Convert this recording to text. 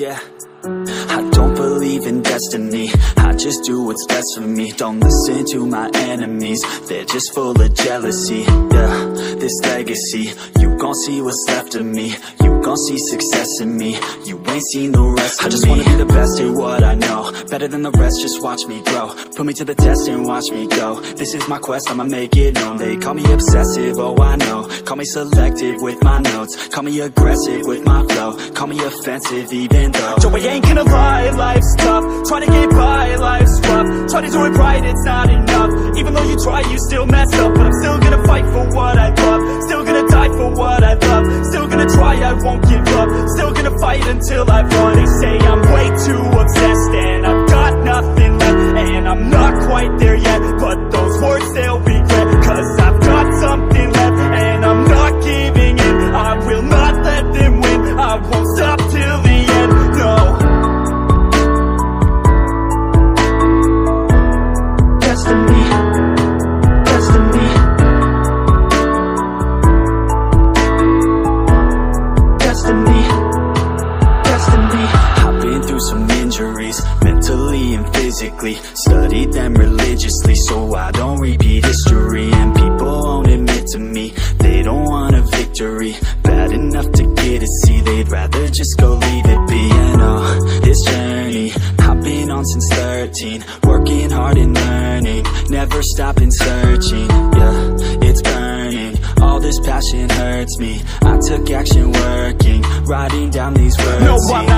Yeah, I don't believe in destiny, I just do what's best for me. Don't listen to my enemies, they're just full of jealousy. Yeah, this legacy, you gon' see what's left of me. You gon' see success in me, you ain't seen the rest of me. I just wanna be the best at what I know, better than the rest, just watch me grow. Put me to the test and watch me go, this is my quest, I'ma make it known. They call me obsessive, oh I know, call me selective with my notes, call me aggressive with my flow, call me offensive even though. Joey ain't gonna lie, life's tough, try to get by, life's rough, try to do it right, it's not enough. Even though you try, you still mess up, but I'm still gonna fight for what I love, still gonna die for what I love, still gonna try, I won't give up, still gonna fight until I've won. They say I'm way too obsessed and I've got nothing left, and I'm not quite there yet, but those words they'll regret, cause I've got something left and I'm not giving in. I will not let them win, I won't stop till the end, no. Destiny. I've been through some injuries, mentally and physically, studied them religiously so I don't repeat history. And people won't admit to me, they don't want a victory, bad enough to get a C, they'd rather just go leave it be. And oh, this journey I've been on since 13, working hard and learning, never stopping searching. Yeah, it's burning, all this passion hurts me, I took action working, writing down these words. No,